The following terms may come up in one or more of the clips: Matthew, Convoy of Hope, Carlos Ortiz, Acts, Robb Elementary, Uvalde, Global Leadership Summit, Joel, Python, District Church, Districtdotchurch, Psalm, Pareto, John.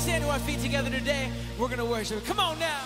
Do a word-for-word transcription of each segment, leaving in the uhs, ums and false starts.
Let's stand to our feet together today. We're going to worship. Come on now.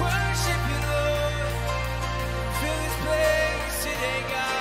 Worship you, Lord. Fill this place today, God.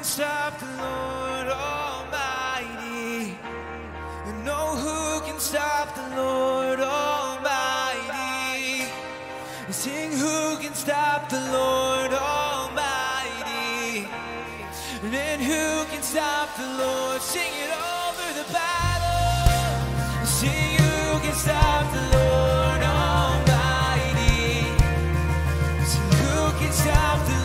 can stop the Lord Almighty. No, who can stop the Lord Almighty? Sing, who can stop the Lord Almighty? And who can stop the Lord? Sing it over the battle. Sing, who can stop the Lord Almighty? Sing, who can stop the Lord Almighty?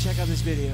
Check out this video.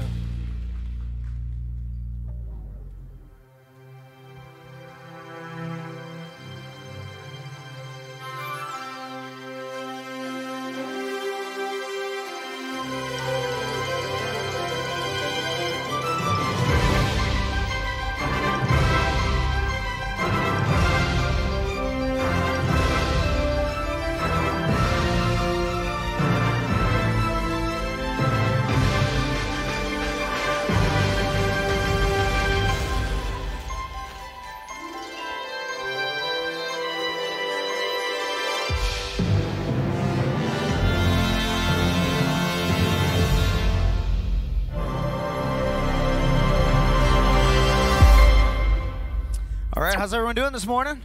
How's everyone doing this morning?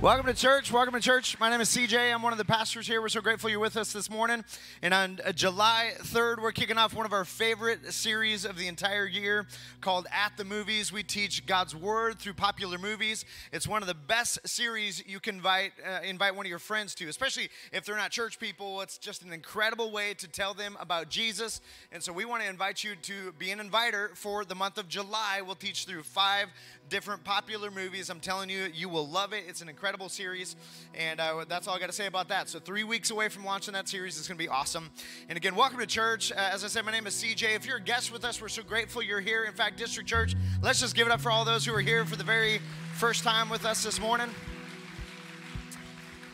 Welcome to church. Welcome to church. My name is C J. I'm one of the pastors here. We're so grateful you're with us this morning. And on July third, we're kicking off one of our favorite series of the entire year called At the Movies. We teach God's Word through popular movies. It's one of the best series you can invite, uh, invite one of your friends to, especially if they're not church people. It's just an incredible way to tell them about Jesus. And so we want to invite you to be an inviter for the month of July. We'll teach through five different popular movies. I'm telling you, you will love it. It's an incredible series, and uh, that's all I got to say about that. So three weeks away from launching that series. It's going to be awesome. And again, welcome to church. Uh, as I said, my name is C J. If you're a guest with us, we're so grateful you're here. In fact, District Church, let's just give it up for all those who are here for the very first time with us this morning.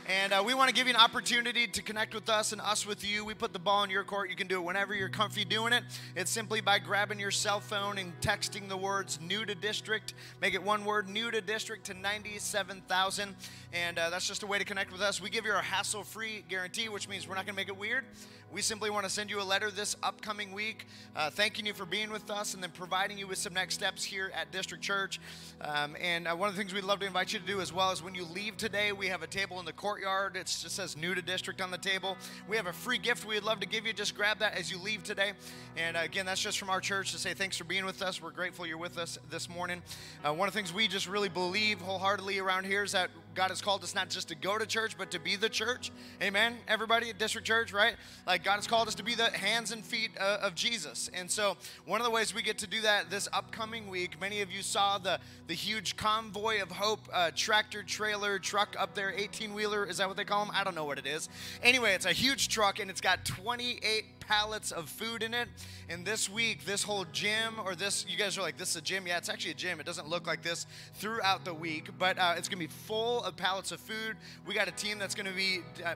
And uh, we want to give you an opportunity to connect with us and us with you. We put the ball in your court. You can do it whenever you're comfy doing it. It's simply by grabbing your cell phone and texting the words new to district. Make it one word, new to district, to ninety-seven thousand. And uh, that's just a way to connect with us. We give you our hassle-free guarantee, which means we're not going to make it weird. We simply want to send you a letter this upcoming week uh, thanking you for being with us and then providing you with some next steps here at District Church. Um, and uh, one of the things we'd love to invite you to do as well is when you leave today, we have a table in the court. It just says new to district on the table. We have a free gift we'd love to give you. Just grab that as you leave today. And again, that's just from our church to say thanks for being with us. We're grateful you're with us this morning. Uh, one of the things we just really believe wholeheartedly around here is that God has called us not just to go to church, but to be the church. Amen. Everybody at District Church, right? Like God has called us to be the hands and feet uh, of Jesus. And so one of the ways we get to do that this upcoming week, many of you saw the, the huge Convoy of Hope uh, tractor trailer truck up there, eighteen wheeler. Is that what they call them? I don't know what it is. Anyway, it's a huge truck and it's got twenty-eight pallets of food in it. And this week, this whole gym, or this, you guys are like, this is a gym. Yeah, it's actually a gym. It doesn't look like this throughout the week, but uh, it's going to be full of pallets of food. We got a team that's going to be uh,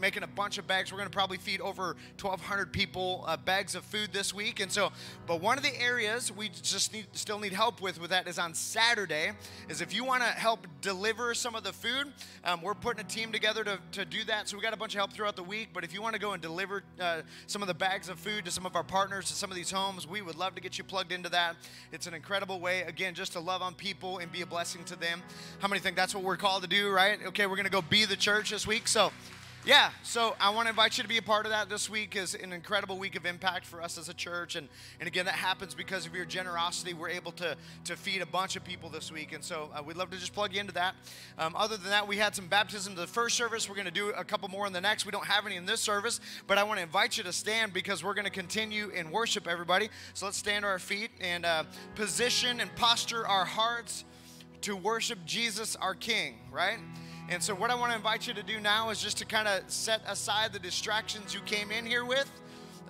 making a bunch of bags. We're going to probably feed over twelve hundred people uh, bags of food this week. And so, but one of the areas we just need, still need help with, with that is on Saturday, is if you want to help deliver some of the food, um, we're putting a team together to, to do that. So we got a bunch of help throughout the week. But if you want to go and deliver uh, some of the bags of food to some of our partners, to some of these homes, we would love to get you plugged into that. It's an incredible way, again, just to love on people and be a blessing to them. How many think that's what we're called to do, right? Okay, we're going to go be the church this week. So, yeah, so I want to invite you to be a part of that. This week is an incredible week of impact for us as a church. And, and again, that happens because of your generosity. We're able to, to feed a bunch of people this week. And so uh, we'd love to just plug you into that. Um, other than that, we had some baptism the first service. We're going to do a couple more in the next. We don't have any in this service, but I want to invite you to stand because we're going to continue in worship, everybody. So let's stand to our feet and uh, position and posture our hearts to worship Jesus, our King, right? And so what I want to invite you to do now is just to kind of set aside the distractions you came in here with.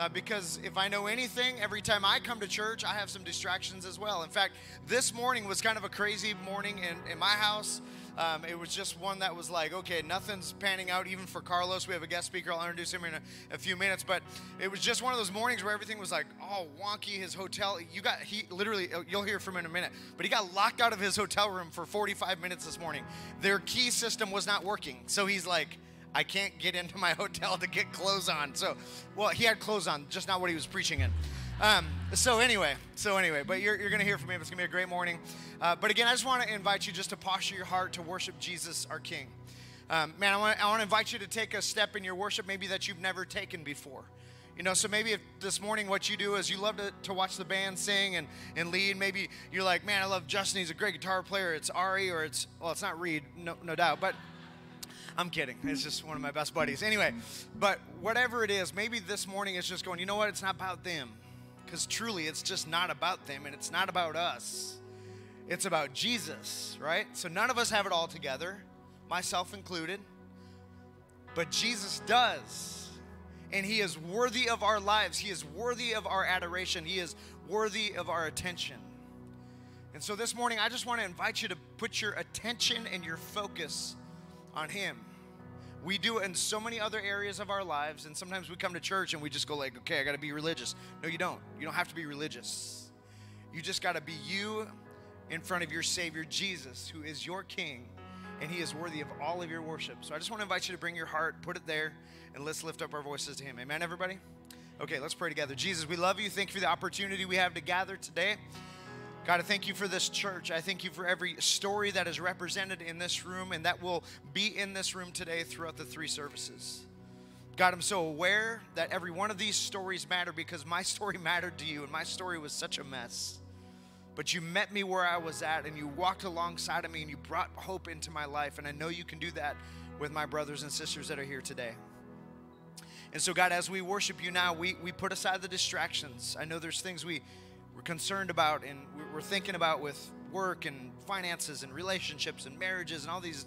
Uh, because if I know anything, every time I come to church, I have some distractions as well. In fact, this morning was kind of a crazy morning in, in my house. Um, it was just one that was like, okay, nothing's panning out even for Carlos. We have a guest speaker. I'll introduce him in a, a few minutes. But it was just one of those mornings where everything was like, oh, wonky, his hotel. You got, he literally, you'll hear from him in a minute, but he got locked out of his hotel room for forty-five minutes this morning. Their key system was not working. So he's like, I can't get into my hotel to get clothes on. So, well, he had clothes on, just not what he was preaching in. Um, so anyway, so anyway, but you're, you're going to hear from him. It's going to be a great morning. Uh, but again, I just want to invite you just to posture your heart to worship Jesus, our King. Um, man, I want I want to invite you to take a step in your worship maybe that you've never taken before. You know, so maybe if this morning what you do is you love to, to watch the band sing and, and lead. Maybe you're like, man, I love Justin. He's a great guitar player. It's Ari or it's, well, it's not Reed, no, no doubt, but I'm kidding. It's just one of my best buddies. Anyway, but whatever it is, maybe this morning it's just going, you know what? It's not about them. Because truly, it's just not about them, and it's not about us. It's about Jesus, right? So none of us have it all together, myself included. But Jesus does. And he is worthy of our lives. He is worthy of our adoration. He is worthy of our attention. And so this morning, I just want to invite you to put your attention and your focus on him. We do it in so many other areas of our lives, and sometimes we come to church and we just go like, okay, I got to be religious. No, you don't. You don't have to be religious. You just got to be you in front of your Savior, Jesus, who is your King, and he is worthy of all of your worship. So I just want to invite you to bring your heart, put it there, and let's lift up our voices to him. Amen, everybody? Okay, let's pray together. Jesus, we love you. Thank you for the opportunity we have to gather today. God, I thank you for this church. I thank you for every story that is represented in this room and that will be in this room today throughout the three services. God, I'm so aware that every one of these stories matter because my story mattered to you and my story was such a mess. But you met me where I was at and you walked alongside of me and you brought hope into my life. And I know you can do that with my brothers and sisters that are here today. And so, God, as we worship you now, we, we put aside the distractions. I know there's things we... we're concerned about and we're thinking about with work and finances and relationships and marriages and all these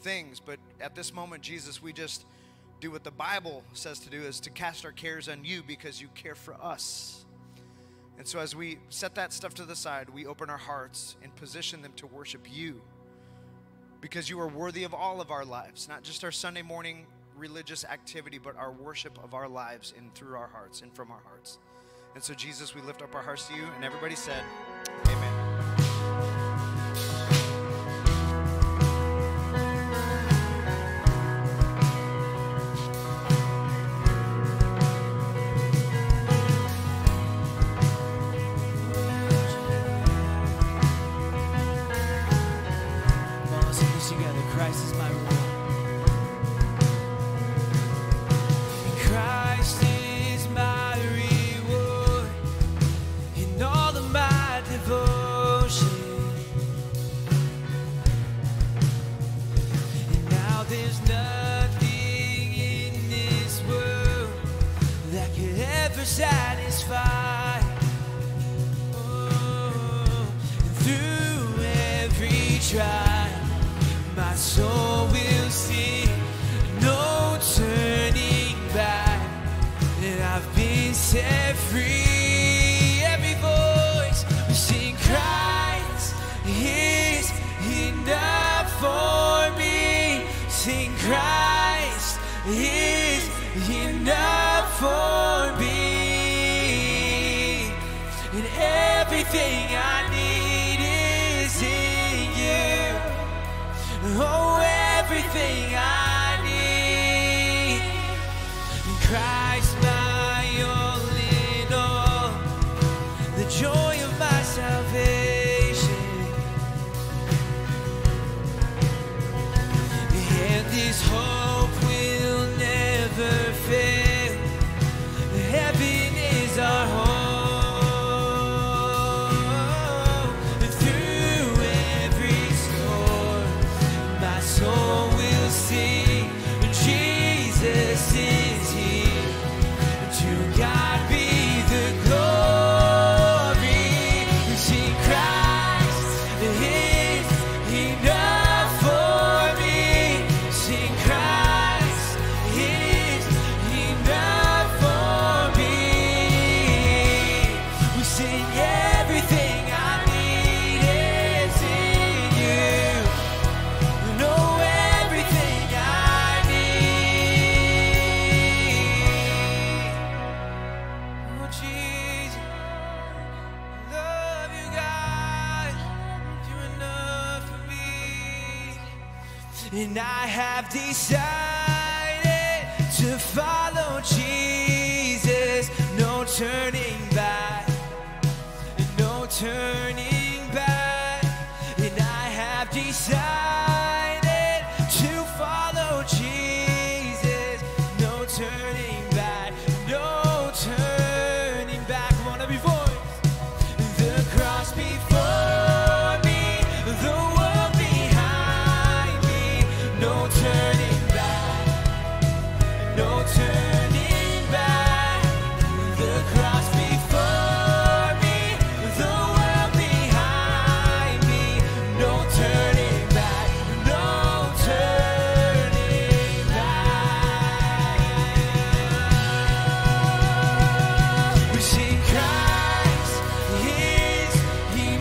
things. But at this moment, Jesus, we just do what the Bible says to do, is to cast our cares on you because you care for us. And so as we set that stuff to the side, we open our hearts and position them to worship you because you are worthy of all of our lives, not just our Sunday morning religious activity, but our worship of our lives and through our hearts and from our hearts. And so, Jesus, we lift up our hearts to you, and everybody said, amen. Enough for me, sing Christ. He everything I need is in you. Oh, everything I need, Christ, my all in all, the joy of my salvation. And this hope will never fail. Heaven is our home. And I have decided to follow Jesus. No turning back, no turning back. And I have decided to follow Jesus. No turning back, no turning back. Come on, every voice. The cross before. He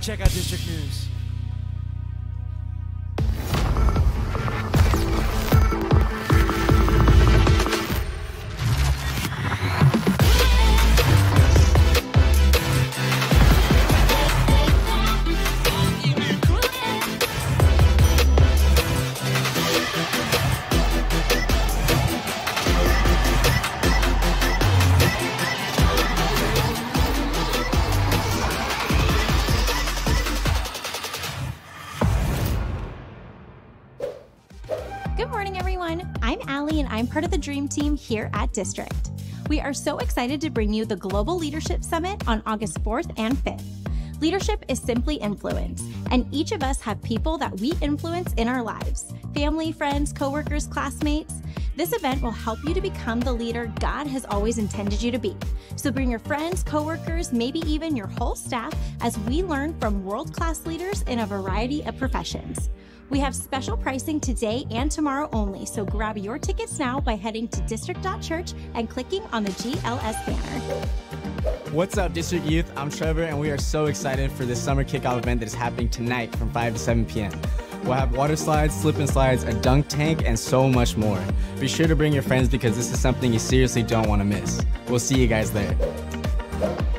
Check out District News. I'm part of the Dream Team here at District. We are so excited to bring you the Global Leadership Summit on August fourth and fifth. Leadership is simply influence, and each of us have people that we influence in our lives, family, friends, coworkers, classmates. This event will help you to become the leader God has always intended you to be. So bring your friends, coworkers, maybe even your whole staff as we learn from world-class leaders in a variety of professions. We have special pricing today and tomorrow only, so grab your tickets now by heading to district dot church and clicking on the G L S banner. What's up, District Youth? I'm Trevor, and we are so excited for this summer kickoff event that is happening tonight from five to seven p m We'll have water slides, slip and slides, a dunk tank, and so much more. Be sure to bring your friends because this is something you seriously don't want to miss. We'll see you guys there.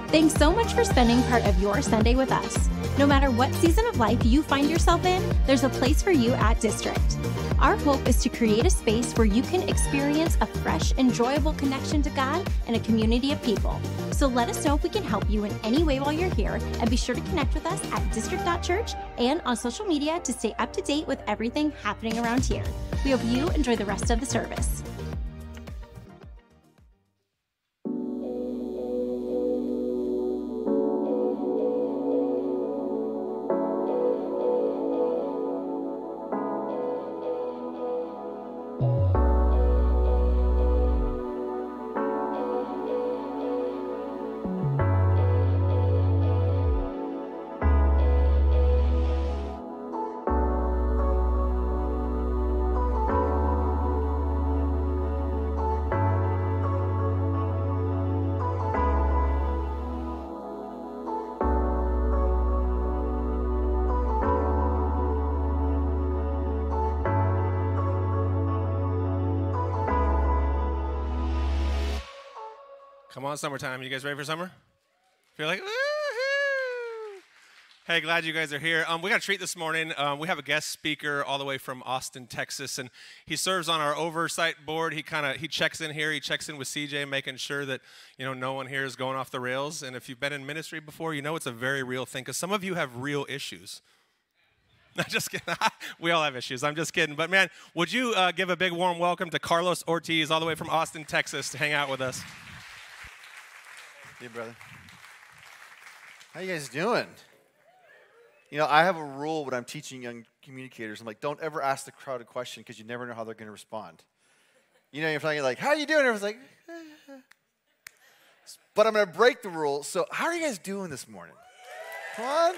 Thanks so much for spending part of your Sunday with us. No matter what season of life you find yourself in, there's a place for you at District. Our hope is to create a space where you can experience a fresh, enjoyable connection to God and a community of people. So let us know if we can help you in any way while you're here, and be sure to connect with us at district dot church and on social media to stay up to date with everything happening around here. We hope you enjoy the rest of the service. Come on, summertime. You guys ready for summer? If you're like, woohoo! Hey, glad you guys are here. Um, we got a treat this morning. Um, we have a guest speaker all the way from Austin, Texas, and he serves on our oversight board. He kind of he checks in here. He checks in with C J, making sure that you know no one here is going off the rails. And if you've been in ministry before, you know it's a very real thing because some of you have real issues. I'm just kidding. We all have issues. I'm just kidding. But, man, would you uh, give a big warm welcome to Carlos Ortiz all the way from Austin, Texas to hang out with us. Hey, brother. How you guys doing? You know, I have a rule when I'm teaching young communicators. I'm like, don't ever ask the crowd a question because you never know how they're going to respond. You know, you're talking like, how you doing? Everyone's like, eh. But I'm going to break the rule. So how are you guys doing this morning? Come on.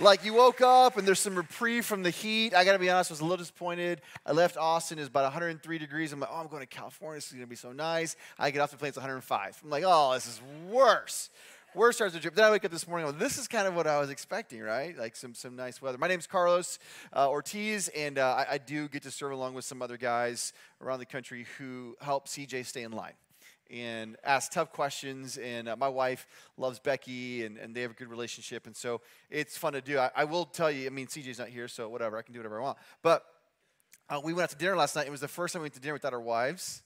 Like you woke up and there's some reprieve from the heat. I got to be honest, I was a little disappointed. I left Austin, it was about one hundred three degrees. I'm like, oh, I'm going to California. This is going to be so nice. I get off the plane, it's one hundred five. I'm like, oh, this is worse. Worse starts to drip. Then I wake up this morning, I'm like, this is kind of what I was expecting, right? Like some some nice weather. My name's Carlos uh, Ortiz, and uh, I, I do get to serve along with some other guys around the country who help C J stay in line and ask tough questions, and uh, my wife loves Becky, and, and they have a good relationship, and so it's fun to do. I, I will tell you, I mean, C J's not here, so whatever, I can do whatever I want, but uh, we went out to dinner last night. It was the first time we went to dinner without our wives,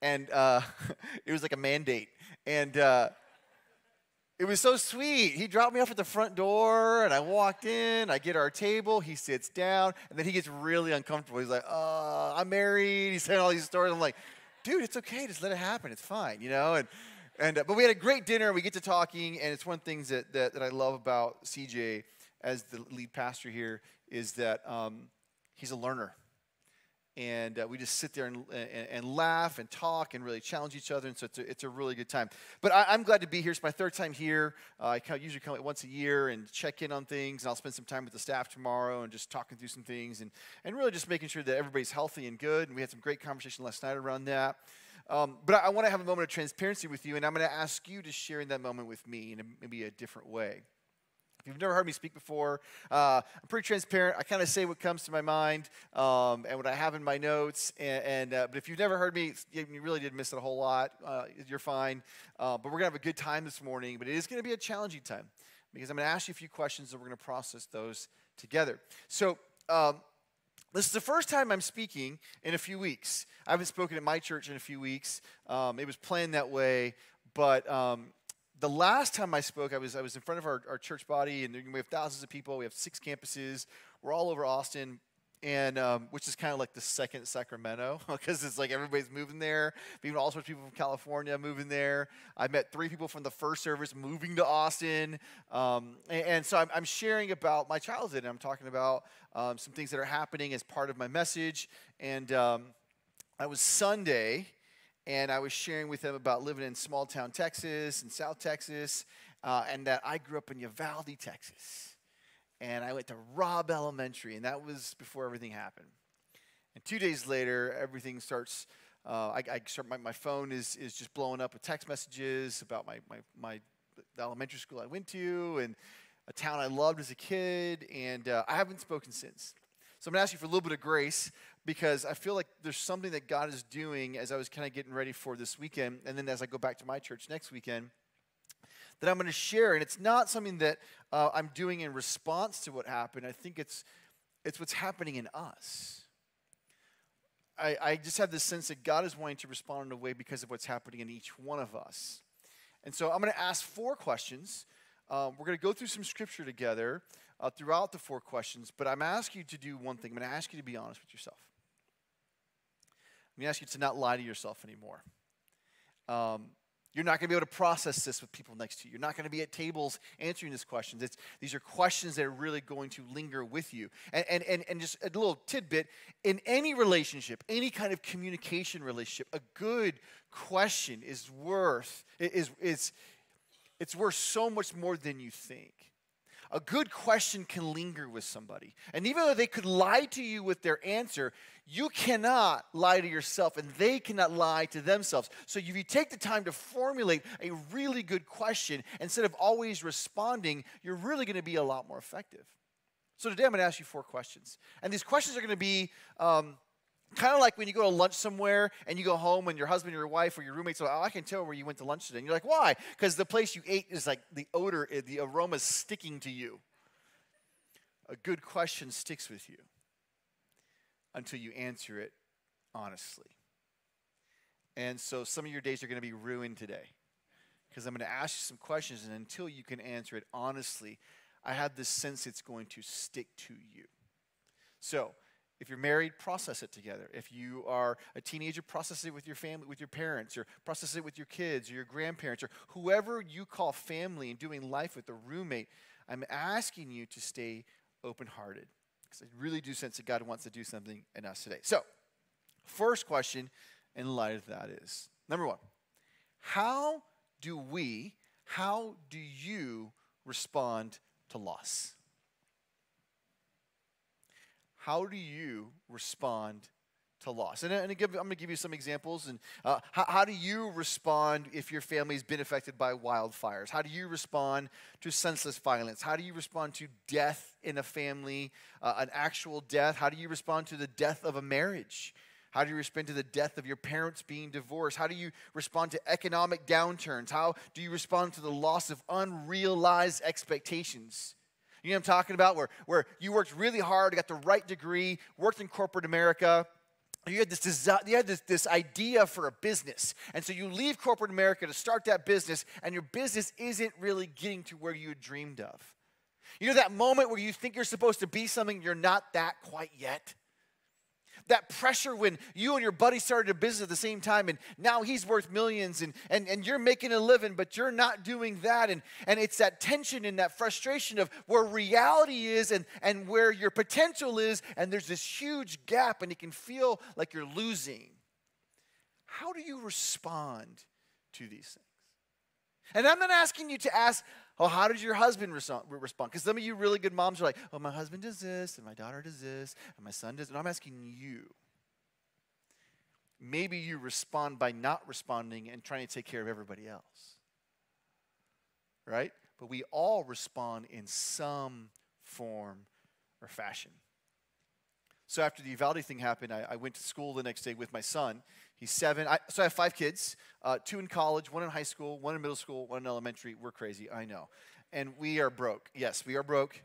and uh, it was like a mandate, and uh, it was so sweet. He dropped me off at the front door, and I walked in, I get our table, he sits down, and then he gets really uncomfortable. He's like, uh, I'm married, he's saying all these stories. I'm like, dude, it's okay. Just let it happen. It's fine, you know. And and uh, but we had a great dinner. We get to talking, and it's one of the things that that, that I love about C J as the lead pastor here is that um, he's a learner, and uh, we just sit there and, and and laugh and talk and really challenge each other. And so it's a, it's a really good time. But I, I'm glad to be here. It's my third time here. Uh, I come, usually come once a year and check in on things. And I'll spend some time with the staff tomorrow and just talking through some things and and really just making sure that everybody's healthy and good. And we had some great conversation last night around that. Um, but I, I want to have a moment of transparency with you, and I'm going to ask you to share in that moment with me in a, maybe a different way. If you've never heard me speak before, uh, I'm pretty transparent. I kind of say what comes to my mind um, and what I have in my notes. And, and uh, but if you've never heard me, you really did miss it a whole lot. Uh, you're fine. Uh, but we're going to have a good time this morning. But it is going to be a challenging time because I'm going to ask you a few questions and we're going to process those together. So um, this is the first time I'm speaking in a few weeks. I haven't spoken at my church in a few weeks. Um, it was planned that way, but... Um, The last time I spoke, I was I was in front of our, our church body, and we have thousands of people. We have six campuses. We're all over Austin, and um, which is kind of like the second Sacramento because it's like everybody's moving there. Even all sorts of people from California moving there. I met three people from the first service moving to Austin, um, and, and so I'm, I'm sharing about my childhood. And I'm talking about um, some things that are happening as part of my message. And um, I was Sunday. And I was sharing with them about living in small-town Texas and South Texas, uh, and that I grew up in Uvalde, Texas. And I went to Robb Elementary, and that was before everything happened. And two days later, everything starts, uh, I, I start, my, my phone is, is just blowing up with text messages about my, my, my the elementary school I went to and a town I loved as a kid, and uh, I haven't spoken since. So I'm going to ask you for a little bit of grace because I feel like there's something that God is doing as I was kind of getting ready for this weekend. And then as I go back to my church next weekend, that I'm going to share. And it's not something that uh, I'm doing in response to what happened. I think it's it's what's happening in us. I, I just have this sense that God is wanting to respond in a way because of what's happening in each one of us. And so I'm going to ask four questions. Um, we're going to go through some scripture together. Uh, throughout the four questions, but I'm asking you to do one thing. I'm going to ask you to be honest with yourself. I'm going to ask you to not lie to yourself anymore. Um, you're not going to be able to process this with people next to you. You're not going to be at tables answering these questions. It's, these are questions that are really going to linger with you. And, and, and, and just a little tidbit, in any relationship, any kind of communication relationship, a good question is worth, is, is, it's worth so much more than you think. A good question can linger with somebody. And even though they could lie to you with their answer, you cannot lie to yourself, and they cannot lie to themselves. So if you take the time to formulate a really good question, instead of always responding, you're really going to be a lot more effective. So today I'm going to ask you four questions. And these questions are going to be um, Kind of like when you go to lunch somewhere and you go home and your husband or your wife or your roommate says, oh, I can tell where you went to lunch today. And you're like, why? Because the place you ate is like the odor, the aroma is sticking to you. A good question sticks with you until you answer it honestly. And so some of your days are going to be ruined today because I'm going to ask you some questions. And until you can answer it honestly, I have this sense it's going to stick to you. So if you're married, process it together. If you are a teenager, process it with your family, with your parents, or process it with your kids or your grandparents or whoever you call family and doing life with a roommate. I'm asking you to stay open-hearted because I really do sense that God wants to do something in us today. So first question in light of that is, number one, how do we, how do you respond to loss? How do you respond to loss? And, and I'm going to give you some examples. And uh, how, how do you respond if your family's been affected by wildfires? How do you respond to senseless violence? How do you respond to death in a family, uh, an actual death? How do you respond to the death of a marriage? How do you respond to the death of your parents being divorced? How do you respond to economic downturns? How do you respond to the loss of unrealized expectations? You know what I'm talking about? Where, where you worked really hard, got the right degree, worked in corporate America. You had this desi- you had this, this idea for a business. And so you leave corporate America to start that business, and your business isn't really getting to where you had dreamed of. You know that moment where you think you're supposed to be something, you're not that quite yet? That pressure when you and your buddy started a business at the same time and now he's worth millions and, and, and you're making a living but you're not doing that. And, and it's that tension and that frustration of where reality is and, and where your potential is, and there's this huge gap and it can feel like you're losing. How do you respond to these things? And I'm not asking you to ask, oh, how did your husband respond? Because some of you really good moms are like, oh, my husband does this, and my daughter does this, and my son does. And I'm asking you. Maybe you respond by not responding and trying to take care of everybody else. Right? But we all respond in some form or fashion. So after the Uvalde thing happened, I, I went to school the next day with my son. He's seven. I, so I have five kids, uh, two in college, one in high school, one in middle school, one in elementary. We're crazy, I know. And we are broke. Yes, we are broke.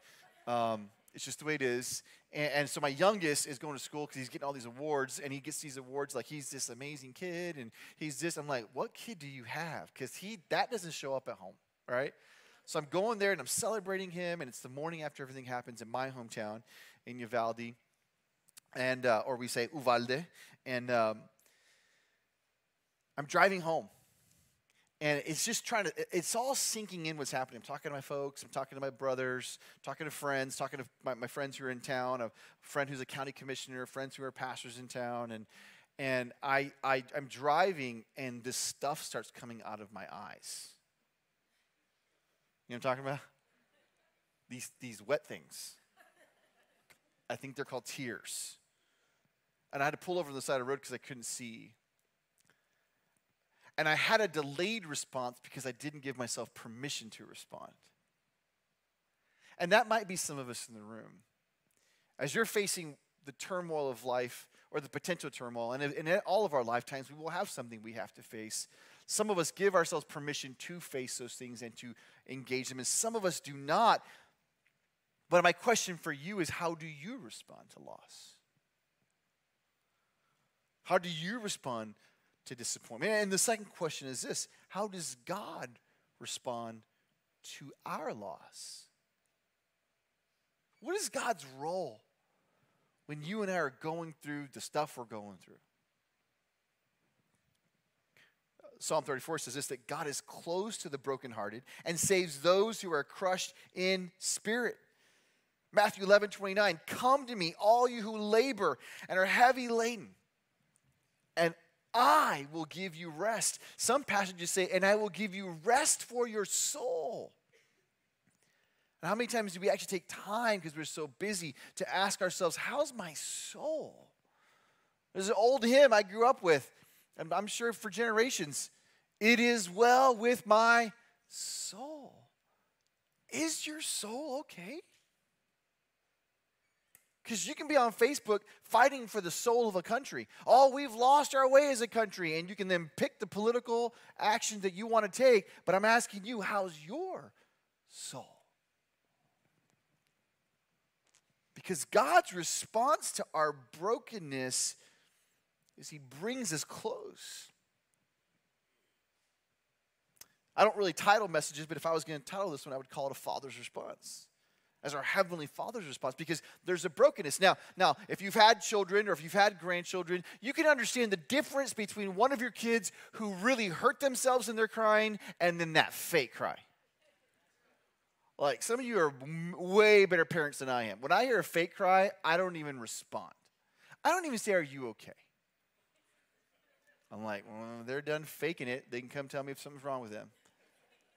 Um, it's just the way it is. And, and so my youngest is going to school because he's getting all these awards, and he gets these awards like he's this amazing kid, and he's this. I'm like, what kid do you have? Because he that doesn't show up at home, right? So I'm going there, and I'm celebrating him, and it's the morning after everything happens in my hometown in Uvalde, and uh, or we say Uvalde, and um, I'm driving home, and it's just trying to, it's all sinking in what's happening. I'm talking to my folks, I'm talking to my brothers, I'm talking to friends, talking to my, my friends who are in town, a friend who's a county commissioner, friends who are pastors in town, and and I, I, I'm driving, and this stuff starts coming out of my eyes. You know what I'm talking about? These, these wet things. I think they're called tears. And I had to pull over to the side of the road because I couldn't see. And I had a delayed response because I didn't give myself permission to respond. And that might be some of us in the room. As you're facing the turmoil of life or the potential turmoil, and in all of our lifetimes, we will have something we have to face. Some of us give ourselves permission to face those things and to engage them, and some of us do not. But my question for you is, how do you respond to loss? How do you respond to disappointment? And the second question is this: how does God respond to our loss? What is God's role when you and I are going through the stuff we're going through? Psalm thirty-four says this, that God is close to the brokenhearted and saves those who are crushed in spirit. Matthew eleven twenty-nine, come to me, all you who labor and are heavy laden, and I will give you rest. Some passages say, and I will give you rest for your soul. And how many times do we actually take time, because we're so busy, to ask ourselves, how's my soul? There's an old hymn I grew up with, and I'm sure for generations, it is well with my soul. Is your soul okay? Because you can be on Facebook fighting for the soul of a country. Oh, we've lost our way as a country. And you can then pick the political action that you want to take. But I'm asking you, how's your soul? Because God's response to our brokenness is he brings us close. I don't really title messages, but if I was going to title this one, I would call it a father's response. As our Heavenly Father's response, because there's a brokenness. Now, now, if you've had children or if you've had grandchildren, you can understand the difference between one of your kids who really hurt themselves in their crying and then that fake cry. Like, some of you are way better parents than I am. When I hear a fake cry, I don't even respond. I don't even say, are you okay? I'm like, well, they're done faking it. They can come tell me if something's wrong with them.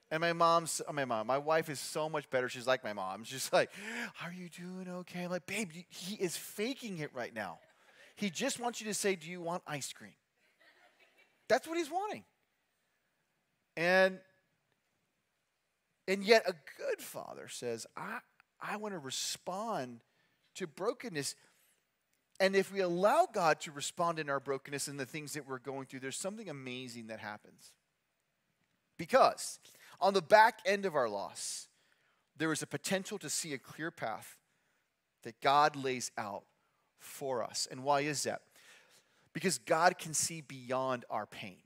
And my mom's, my mom, my wife is so much better. She's like my mom. She's like, are you doing okay? I'm like, babe, he is faking it right now. He just wants you to say, do you want ice cream? That's what he's wanting. And, and yet a good father says, I, I want to respond to brokenness. And if we allow God to respond in our brokenness and the things that we're going through, there's something amazing that happens. Because on the back end of our loss, there is a potential to see a clear path that God lays out for us. And why is that? Because God can see beyond our pain.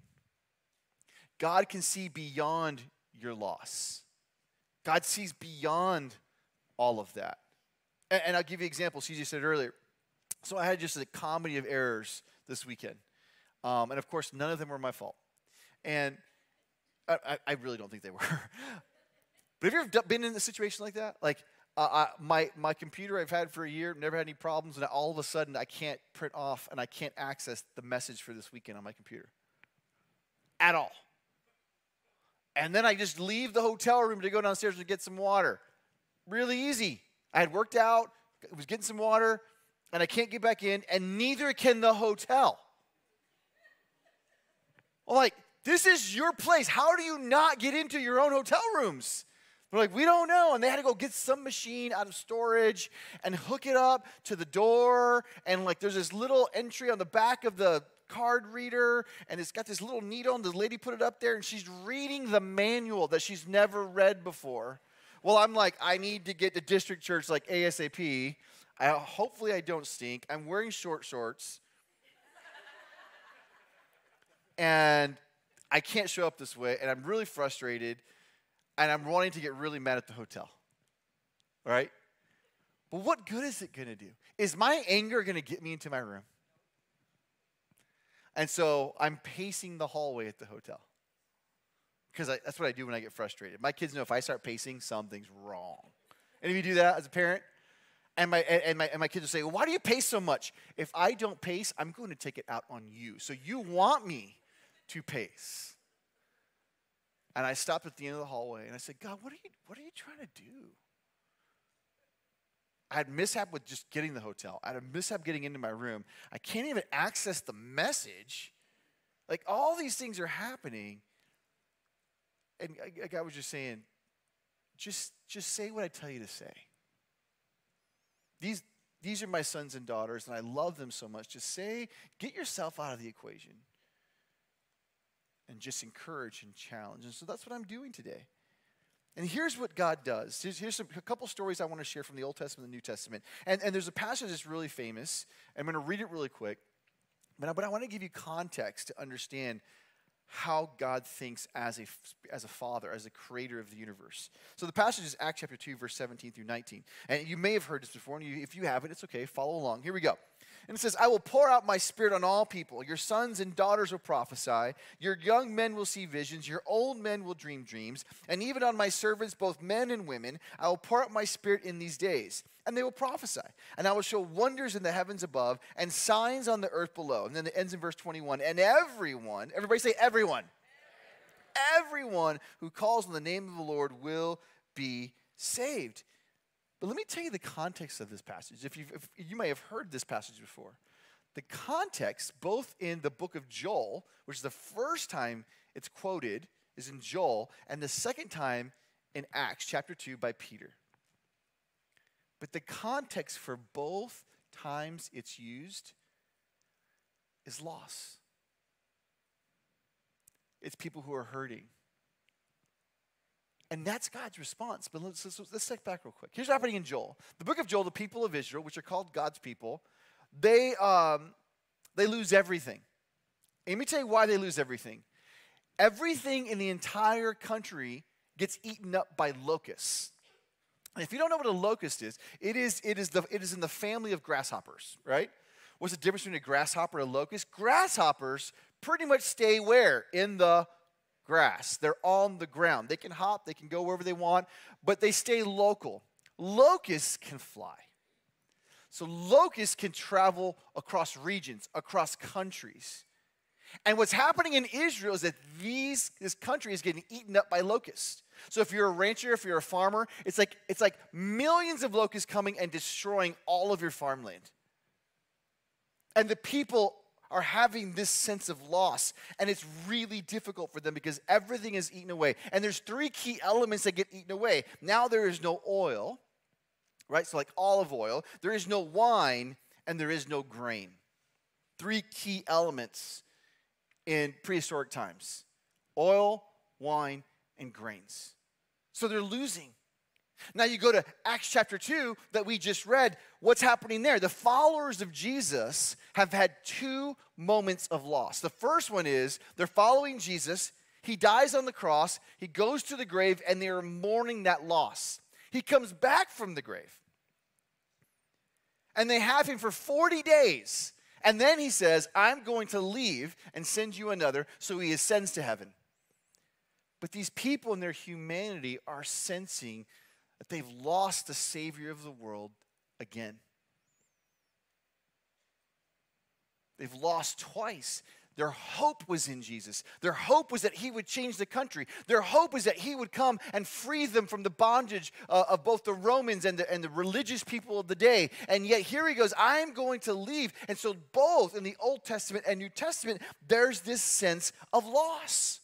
God can see beyond your loss. God sees beyond all of that. And, and I'll give you examples. C J said earlier. So I had just a comedy of errors this weekend. Um, and, of course, none of them were my fault. And I, I really don't think they were. But have you ever been in a situation like that? Like, uh, I, my, my computer I've had for a year, never had any problems, and all of a sudden I can't print off and I can't access the message for this weekend on my computer. At all. And then I just leave the hotel room to go downstairs to get some water. Really easy. I had worked out, was getting some water, and I can't get back in, and neither can the hotel. I'm like, this is your place. How do you not get into your own hotel rooms? They're like, we don't know. And they had to go get some machine out of storage and hook it up to the door. And, like, there's this little entry on the back of the card reader. And it's got this little needle. And the lady put it up there. And she's reading the manual that she's never read before. Well, I'm like, I need to get to District Church, like, ASAP. I, hopefully I don't stink. I'm wearing short shorts. And I can't show up this way, and I'm really frustrated, and I'm wanting to get really mad at the hotel, all right? But what good is it going to do? Is my anger going to get me into my room? And so I'm pacing the hallway at the hotel because I, that's what I do when I get frustrated. My kids know if I start pacing, something's wrong. And if you do that as a parent, and my, and my, and my kids will say, well, why do you pace so much? If I don't pace, I'm going to take it out on you. So you want me to pace. And I stopped at the end of the hallway and I said, God, what are you what are you trying to do? I had mishap with just getting the hotel. I had a mishap getting into my room. I can't even access the message. Like, all these things are happening. And like I was just saying, just just say what I tell you to say. These these are my sons and daughters, and I love them so much. Just say, get yourself out of the equation. And just encourage and challenge. And so that's what I'm doing today. And here's what God does. Here's, here's some, a couple stories I want to share from the Old Testament and the New Testament. And, and there's a passage that's really famous. I'm going to read it really quick. But I, but I want to give you context to understand how God thinks as a, as a father, as a creator of the universe. So the passage is Acts chapter two, verse seventeen through nineteen. And you may have heard this before. And you, if you haven't, it's okay. Follow along. Here we go. And it says, I will pour out my spirit on all people. Your sons and daughters will prophesy. Your young men will see visions. Your old men will dream dreams. And even on my servants, both men and women, I will pour out my spirit in these days. And they will prophesy. And I will show wonders in the heavens above and signs on the earth below. And then it ends in verse twenty-one. And everyone, everybody say everyone. Everyone, everyone who calls on the name of the Lord will be saved. But let me tell you the context of this passage. If, you've, if you may have heard this passage before. The context, both in the book of Joel, which is the first time it's quoted, is in Joel, and the second time in Acts chapter two by Peter. But the context for both times it's used is loss. It's people who are hurting. And that's God's response. But let's, let's, let's step back real quick. Here's what's happening in Joel. The book of Joel, the people of Israel, which are called God's people, they, um, they lose everything. And let me tell you why they lose everything. Everything in the entire country gets eaten up by locusts. And if you don't know what a locust is, it is, it is, the, it is in the family of grasshoppers, right? What's the difference between a grasshopper and a locust? Grasshoppers pretty much stay where? In the grass. They're on the ground. They can hop, they can go wherever they want, but they stay local. Locusts can fly. So locusts can travel across regions, across countries. And what's happening in Israel is that these, this country is getting eaten up by locusts. So if you're a rancher, if you're a farmer, it's like, it's like millions of locusts coming and destroying all of your farmland. And the people are having this sense of loss, and it's really difficult for them because everything is eaten away. And there's three key elements that get eaten away. Now there is no oil, right? So like olive oil. There is no wine, and there is no grain. Three key elements in prehistoric times: oil, wine, and grains. So they're losing. Now you go to Acts chapter two that we just read. What's happening there? The followers of Jesus have had two moments of loss. The first one is they're following Jesus. He dies on the cross. He goes to the grave, and they are mourning that loss. He comes back from the grave, and they have him for forty days. And then he says, I'm going to leave and send you another. So he ascends to heaven. But these people in their humanity are sensing that they've lost the Savior of the world again. They've lost twice. Their hope was in Jesus. Their hope was that he would change the country. Their hope was that he would come and free them from the bondage uh, of both the Romans and the, and the religious people of the day. And yet here he goes, I am going to leave. And so both in the Old Testament and New Testament, there's this sense of loss.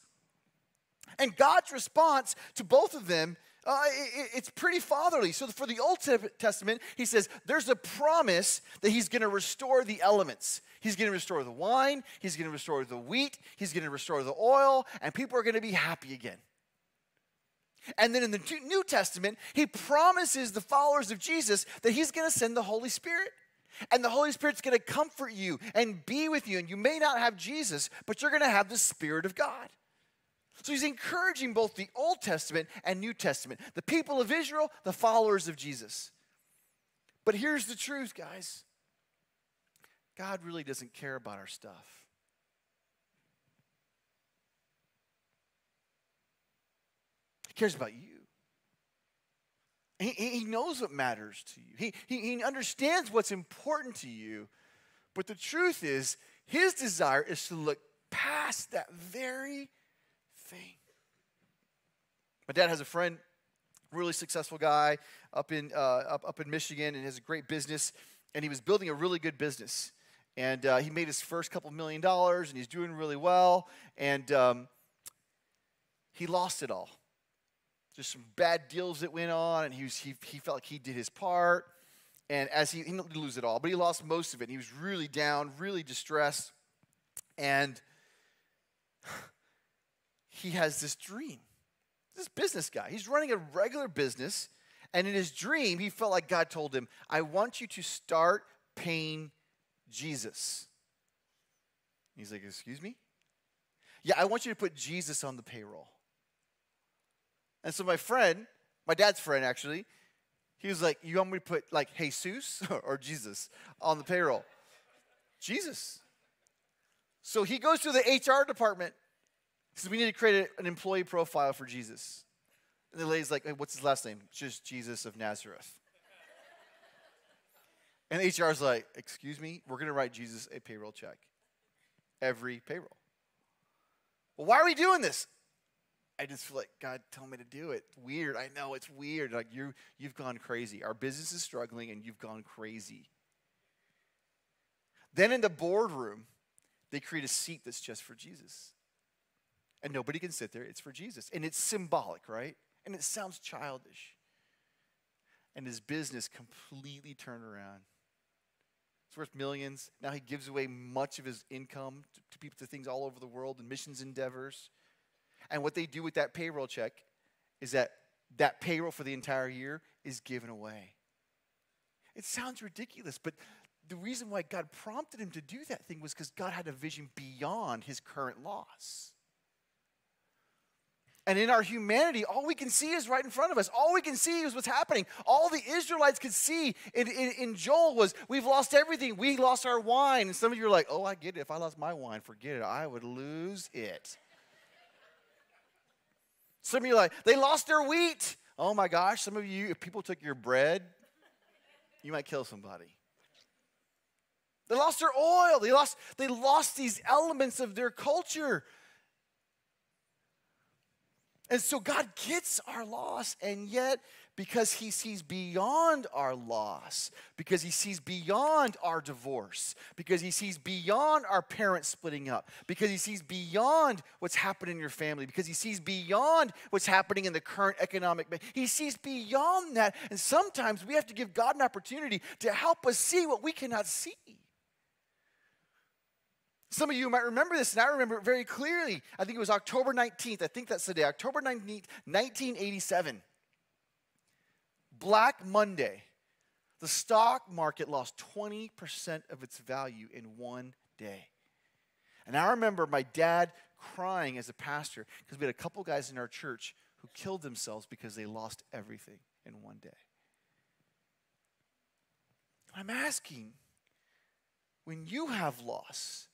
And God's response to both of them, Uh, it, it's pretty fatherly. So for the Old Testament, he says there's a promise that he's going to restore the elements. He's going to restore the wine. He's going to restore the wheat. He's going to restore the oil. And people are going to be happy again. And then in the New Testament, he promises the followers of Jesus that he's going to send the Holy Spirit. And the Holy Spirit's going to comfort you and be with you. And you may not have Jesus, but you're going to have the Spirit of God. So he's encouraging both the Old Testament and New Testament, the people of Israel, the followers of Jesus. But here's the truth, guys. God really doesn't care about our stuff. He cares about you. He, he knows what matters to you. He, he, he understands what's important to you. But the truth is, his desire is to look past that very thing. My dad has a friend, really successful guy up in uh, up, up in Michigan, and has a great business, and he was building a really good business, and uh, he made his first couple million dollars, and he's doing really well, and um, he lost it all. Just some bad deals that went on, and he was, he, he felt like he did his part, and as he, he didn't lose it all, but he lost most of it, and he was really down, really distressed, and he has this dream, this business guy. He's running a regular business, and in his dream, he felt like God told him, I want you to start paying Jesus. He's like, excuse me? Yeah, I want you to put Jesus on the payroll. And so my friend, my dad's friend actually, he was like, you want me to put like Jesus or Jesus on the payroll? Jesus. So he goes to the H R department. He says, we need to create a, an employee profile for Jesus. And the lady's like, hey, what's his last name? It's just Jesus of Nazareth. And H R's like, excuse me, we're going to write Jesus a payroll check. Every payroll. Well, why are we doing this? I just feel like God told me to do it. Weird. I know it's weird. Like you, you've gone crazy. Our business is struggling and you've gone crazy. Then in the boardroom, they create a seat that's just for Jesus. And nobody can sit there. It's for Jesus. And it's symbolic, right? And it sounds childish. And his business completely turned around. It's worth millions. Now he gives away much of his income to, to people, to things all over the world and missions endeavors. And what they do with that payroll check is that that payroll for the entire year is given away. It sounds ridiculous, but the reason why God prompted him to do that thing was because God had a vision beyond his current loss. And in our humanity, all we can see is right in front of us. All we can see is what's happening. All the Israelites could see in, in, in Joel was, we've lost everything. We lost our wine. And some of you are like, oh, I get it. If I lost my wine, forget it. I would lose it. Some of you are like, they lost their wheat. Oh, my gosh. Some of you, if people took your bread, you might kill somebody. They lost their oil. They lost, they lost these elements of their culture. And so God gets our loss, and yet because he sees beyond our loss, because he sees beyond our divorce, because he sees beyond our parents splitting up, because he sees beyond what's happening in your family, because he sees beyond what's happening in the current economic, he sees beyond that. And sometimes we have to give God an opportunity to help us see what we cannot see. Some of you might remember this, and I remember it very clearly. I think it was October nineteenth. I think that's the day. October nineteenth, nineteen eighty-seven. Black Monday. The stock market lost twenty percent of its value in one day. And I remember my dad crying as a pastor because we had a couple guys in our church who killed themselves because they lost everything in one day. I'm asking, when you have loss,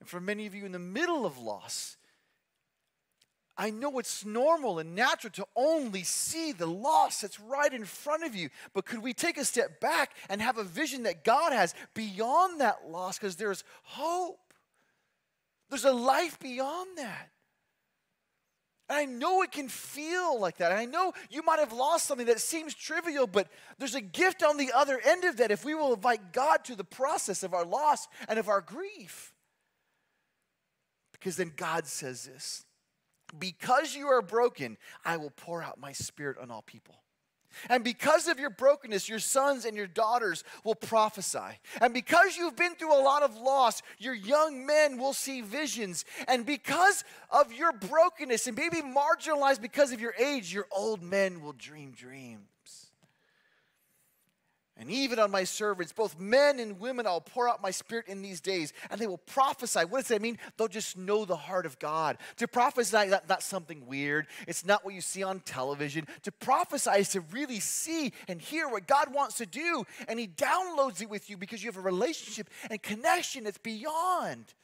and for many of you in the middle of loss, I know it's normal and natural to only see the loss that's right in front of you. But could we take a step back and have a vision that God has beyond that loss? Because there's hope. There's a life beyond that. And I know it can feel like that. And I know you might have lost something that seems trivial, but there's a gift on the other end of that if we will invite God to the process of our loss and of our grief. Because then God says this, because you are broken, I will pour out my spirit on all people. And because of your brokenness, your sons and your daughters will prophesy. And because you've been through a lot of loss, your young men will see visions. And because of your brokenness and maybe marginalized because of your age, your old men will dream dreams. And even on my servants, both men and women, I'll pour out my spirit in these days, and they will prophesy. What does that mean? They'll just know the heart of God. To prophesy is not, not something weird. It's not what you see on television. To prophesy is to really see and hear what God wants to do, and he downloads it with you because you have a relationship and connection that's beyond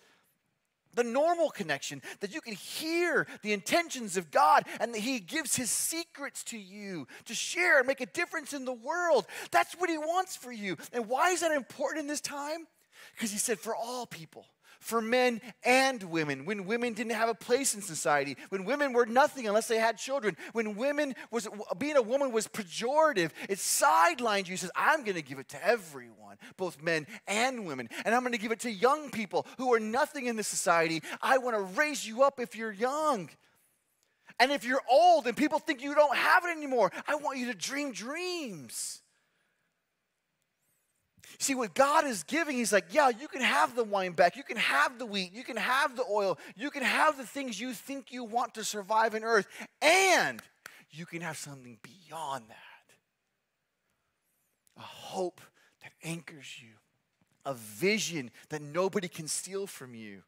the normal connection, that you can hear the intentions of God and that he gives his secrets to you to share and make a difference in the world. That's what he wants for you. And why is that important in this time? Because he said for all people, for men and women, when women didn't have a place in society, when women were nothing unless they had children, when women was, being a woman was pejorative, it sidelined you. It says, I'm going to give it to everyone, both men and women, and I'm going to give it to young people who are nothing in this society. I want to raise you up if you're young. And if you're old and people think you don't have it anymore, I want you to dream dreams. See, what God is giving, he's like, yeah, you can have the wine back. You can have the wheat. You can have the oil. You can have the things you think you want to survive on earth. And you can have something beyond that. A hope that anchors you. A vision that nobody can steal from you.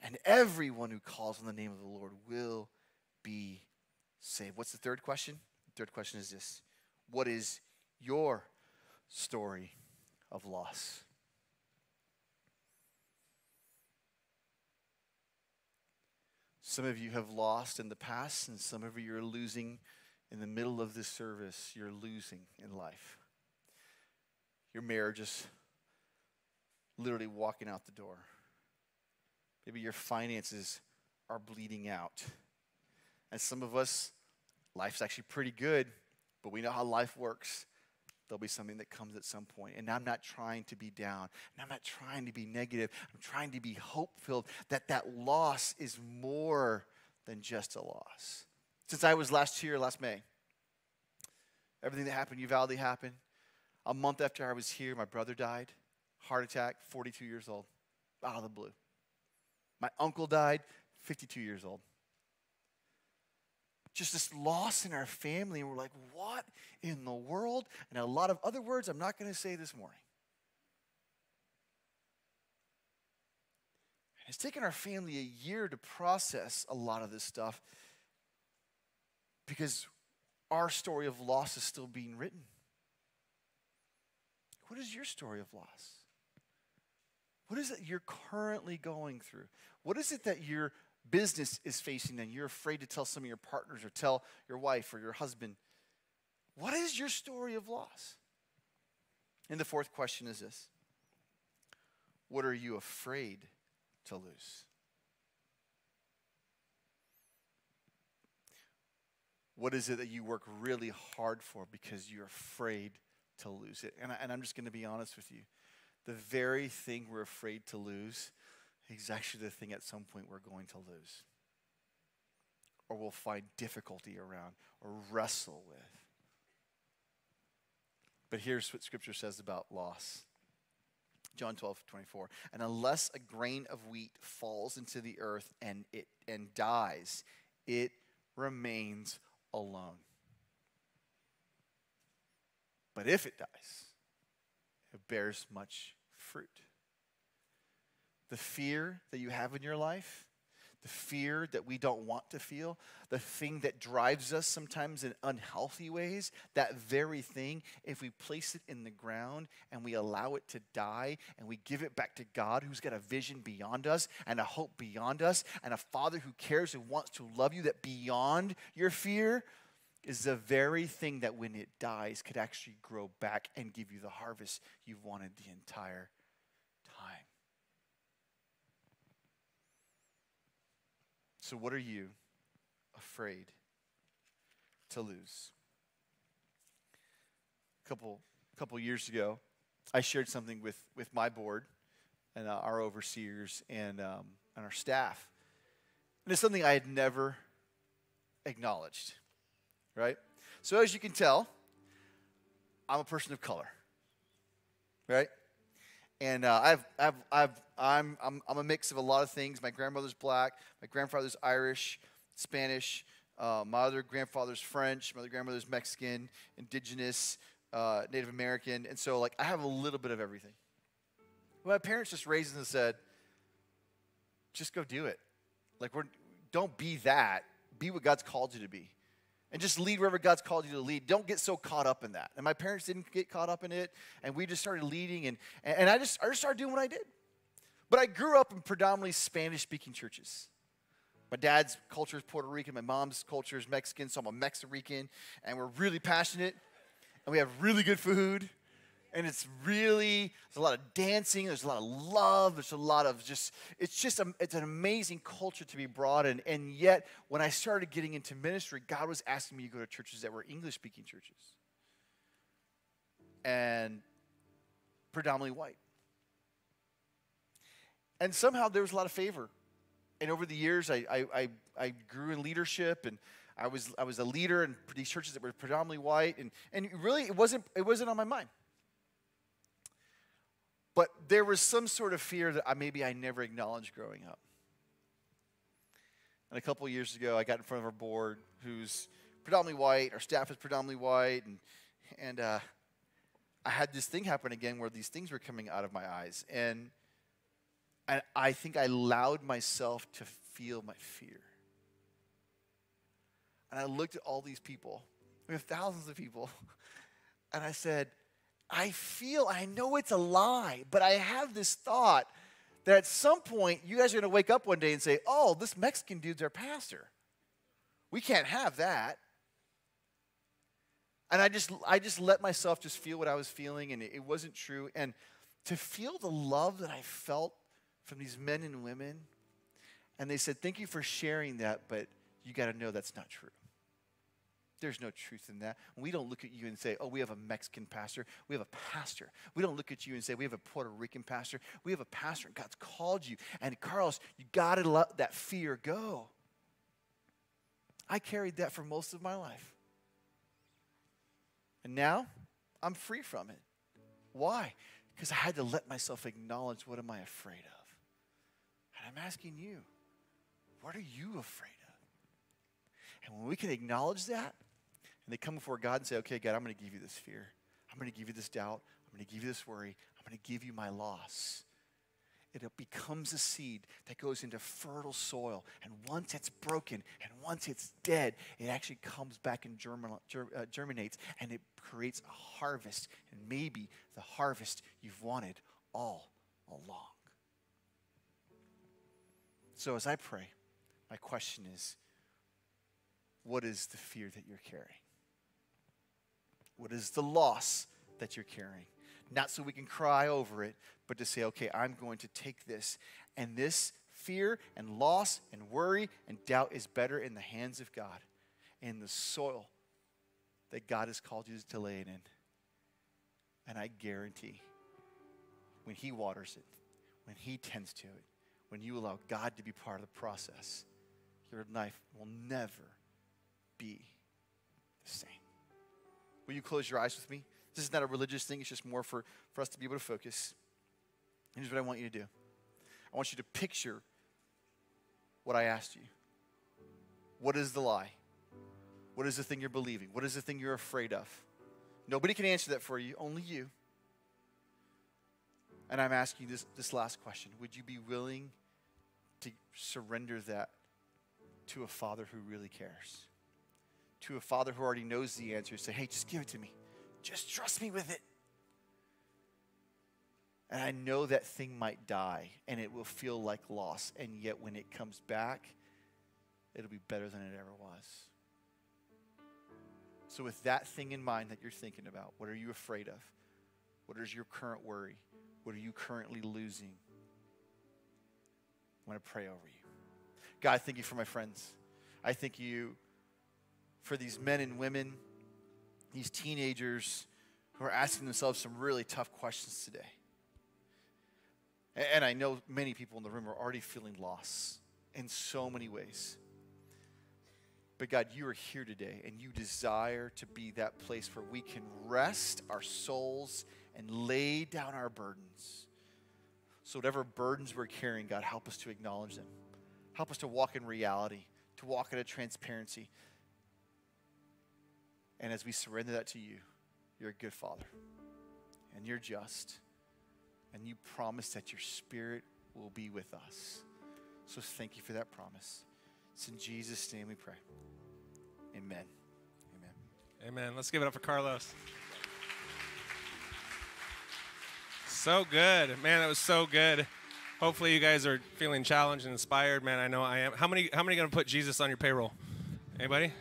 And everyone who calls on the name of the Lord will be saved. What's the third question? The third question is this. What is your story of loss? Some of you have lost in the past, and some of you are losing in the middle of this service. You're losing in life. Your marriage is literally walking out the door. Maybe your finances are bleeding out. And some of us, life's actually pretty good, but we know how life works. There'll be something that comes at some point. And I'm not trying to be down. And I'm not trying to be negative. I'm trying to be hope-filled that that loss is more than just a loss. Since I was last here, last May, everything that happened, Uvalde happened. A month after I was here, my brother died. Heart attack, forty-two years old, out of the blue. My uncle died, fifty-two years old. Just this loss in our family, and we're like, what in the world? And a lot of other words I'm not going to say this morning. It's taken our family a year to process a lot of this stuff because our story of loss is still being written. What is your story of loss? What is it you're currently going through? What is it that your business is facing and you're afraid to tell some of your partners or tell your wife or your husband? What is your story of loss? And the fourth question is this: what are you afraid to lose? What is it that you work really hard for because you're afraid to lose it? And, I, and I'm just going to be honest with you. The very thing we're afraid to lose is actually the thing at some point we're going to lose, or we'll find difficulty around or wrestle with. But here's what Scripture says about loss. John twelve twenty-four, and unless a grain of wheat falls into the earth and it and dies, it remains alone. But if it dies, it bears much fruit. The fear that you have in your life, the fear that we don't want to feel, the thing that drives us sometimes in unhealthy ways, that very thing, if we place it in the ground and we allow it to die and we give it back to God, who's got a vision beyond us and a hope beyond us and a Father who cares and wants to love you, that beyond your fear is the very thing that when it dies could actually grow back and give you the harvest you've wanted the entire time. So what are you afraid to lose? A couple, couple years ago, I shared something with, with my board and uh, our overseers and, um, and our staff. And it's something I had never acknowledged, right? So as you can tell, I'm a person of color, right? And uh, I've, I've, I've, I'm, I'm, I'm a mix of a lot of things. My grandmother's black. My grandfather's Irish, Spanish. Uh, my other grandfather's French. My other grandmother's Mexican, indigenous, uh, Native American. And so, like, I have a little bit of everything. Well, my parents just raised and said, just go do it. Like, we're, don't be that. Be what God's called you to be. And just lead wherever God's called you to lead. Don't get so caught up in that. And my parents didn't get caught up in it. And we just started leading. And, and I, just, I just started doing what I did. But I grew up in predominantly Spanish-speaking churches. My dad's culture is Puerto Rican. My mom's culture is Mexican. So I'm a Mexican. And we're really passionate. And we have really good food. And it's really, there's a lot of dancing. There's a lot of love. There's a lot of just, it's just, a, it's an amazing culture to be brought in. And yet, when I started getting into ministry, God was asking me to go to churches that were English-speaking churches. And predominantly white. And somehow there was a lot of favor. And over the years, I, I, I, I grew in leadership, and I was, I was a leader in these churches that were predominantly white. And, and really, it wasn't, it wasn't on my mind. But there was some sort of fear that I, maybe I never acknowledged growing up. And a couple of years ago, I got in front of our board, who's predominantly white. Our staff is predominantly white. And, and uh, I had this thing happen again where these things were coming out of my eyes. And, and I think I allowed myself to feel my fear. And I looked at all these people. We have thousands of people. And I said, I feel, I know it's a lie, but I have this thought that at some point you guys are going to wake up one day and say, oh, this Mexican dude's our pastor. We can't have that. And I just, I just let myself just feel what I was feeling, and it, it wasn't true. And to feel the love that I felt from these men and women, and they said, thank you for sharing that, but you got to know that's not true. There's no truth in that. We don't look at you and say, oh, we have a Mexican pastor. We have a pastor. We don't look at you and say, we have a Puerto Rican pastor. We have a pastor, and God's called you. And Carlos, you got to let that fear go. I carried that for most of my life. And now I'm free from it. Why? Because I had to let myself acknowledge, what am I afraid of? And I'm asking you, what are you afraid of? And when we can acknowledge that, and they come before God and say, okay, God, I'm going to give you this fear. I'm going to give you this doubt. I'm going to give you this worry. I'm going to give you my loss. It becomes a seed that goes into fertile soil. And once it's broken and once it's dead, it actually comes back and germinates, and it creates a harvest. And maybe the harvest you've wanted all along. So as I pray, my question is, what is the fear that you're carrying? What is the loss that you're carrying? Not so we can cry over it, but to say, okay, I'm going to take this. And this fear and loss and worry and doubt is better in the hands of God, in the soil that God has called you to lay it in. And I guarantee, when he waters it, when he tends to it, when you allow God to be part of the process, your life will never be the same. Will you close your eyes with me? This is not a religious thing. It's just more for, for us to be able to focus. Here's what I want you to do. I want you to picture what I asked you. What is the lie? What is the thing you're believing? What is the thing you're afraid of? Nobody can answer that for you, only you. And I'm asking you this, this last question. Would you be willing to surrender that to a Father who really cares? To a Father who already knows the answer. Say, hey, just give it to me. Just trust me with it. And I know that thing might die, and it will feel like loss. And yet when it comes back, it'll be better than it ever was. So with that thing in mind that you're thinking about, what are you afraid of? What is your current worry? What are you currently losing? I want to pray over you. God, I thank you for my friends. I thank you for these men and women, these teenagers who are asking themselves some really tough questions today. And I know many people in the room are already feeling loss in so many ways. But God, you are here today, and you desire to be that place where we can rest our souls and lay down our burdens. So whatever burdens we're carrying, God, help us to acknowledge them. Help us to walk in reality, to walk in a transparency. And as we surrender that to you, you're a good Father, and you're just, and you promise that your Spirit will be with us. So thank you for that promise. It's in Jesus' name we pray. Amen. Amen. Amen. Let's give it up for Carlos. So good. Man, that was so good. Hopefully you guys are feeling challenged and inspired. Man, I know I am. How many, how many going to put Jesus on your payroll? Anybody?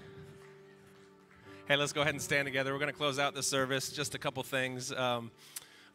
Hey, let's go ahead and stand together. We're going to close out the service. Just a couple things. Um,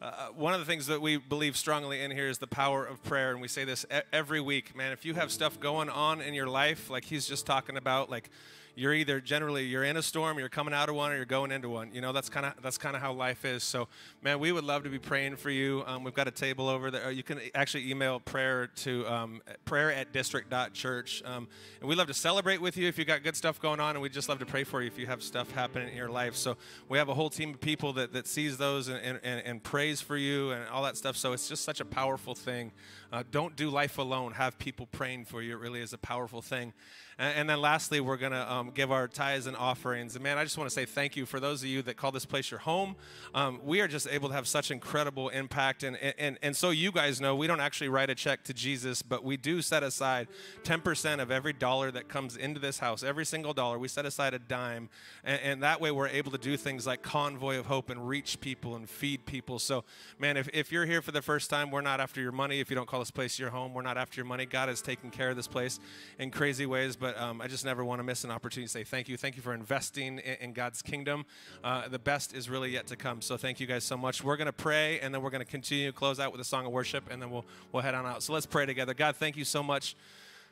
uh, one of the things that we believe strongly in here is the power of prayer, and we say this e- every week. Man, if you have stuff going on in your life, like he's just talking about, like you're either generally you're in a storm, you're coming out of one, or you're going into one. You know, that's kind of that's kind of how life is. So, man, we would love to be praying for you. Um, we've got a table over there. You can actually email prayer to um, prayer at district dot church. Um, and we love to celebrate with you if you got good stuff going on, and we'd just love to pray for you if you have stuff happening in your life. So we have a whole team of people that, that sees those and, and, and prays for you and all that stuff. So it's just such a powerful thing. Uh, don't do life alone. Have people praying for you. It really is a powerful thing. And, and then lastly, we're going to um, give our tithes and offerings. And, man, I just want to say thank you for those of you that call this place your home. Um, we are just able to have such incredible impact. And, and, and so you guys know we don't actually write a check to Jesus, but we do set aside ten percent of every dollar that comes into this house, every single dollar. We set aside a dime. And, and that way we're able to do things like Convoy of Hope and reach people and feed people. So, man, if, if you're here for the first time, we're not after your money. If you don't call this place your home, we're not after your money. God has taken care of this place in crazy ways. But um, I just never want to miss an opportunity to say thank you. Thank you for investing in, in God's kingdom. Uh, the best is really yet to come. So thank you guys so much. We're going to pray, and then we're going to continue to close out with a song of worship, and then we'll we'll head on out. So let's pray together. God, thank you so much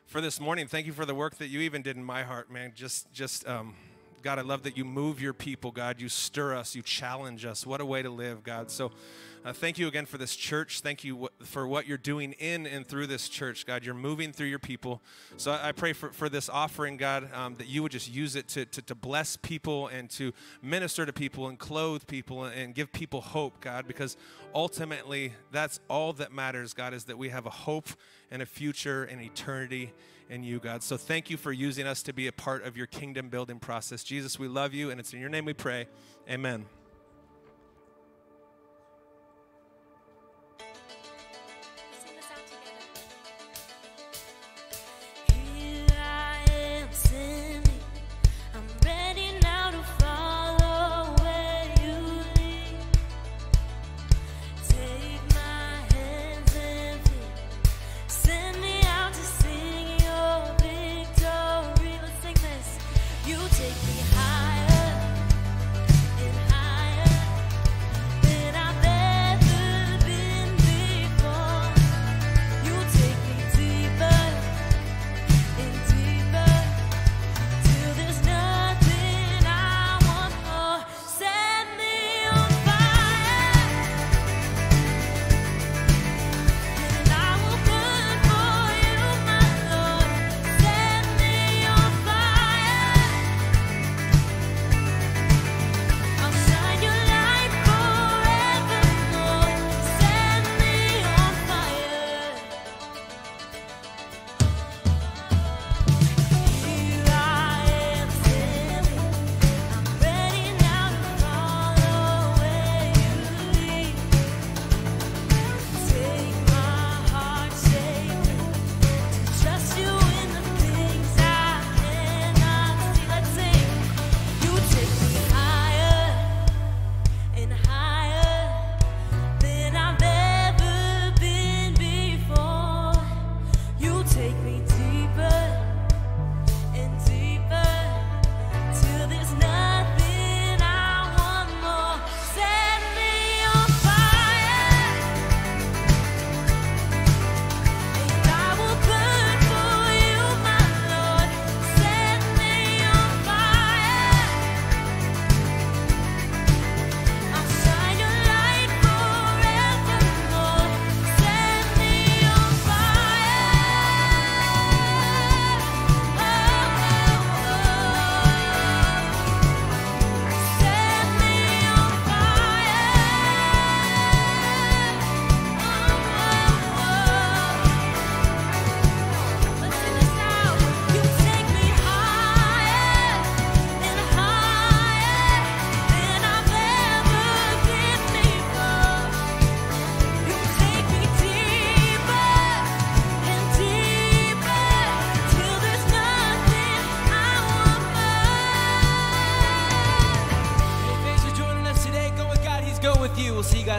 for this morning. Thank you for the work that you even did in my heart, man. Just just um, God, I love that you move your people, God. You stir us. You challenge us. What a way to live, God. So uh, thank you again for this church. Thank you w- for what you're doing in and through this church, God. You're moving through your people. So I, I pray for, for this offering, God, um, that you would just use it to, to, to bless people and to minister to people and clothe people and, and give people hope, God, because ultimately that's all that matters, God, is that we have a hope and a future and eternity in you, God. So thank you for using us to be a part of your kingdom building process. Jesus, we love you, and it's in your name we pray. Amen.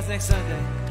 Next Sunday.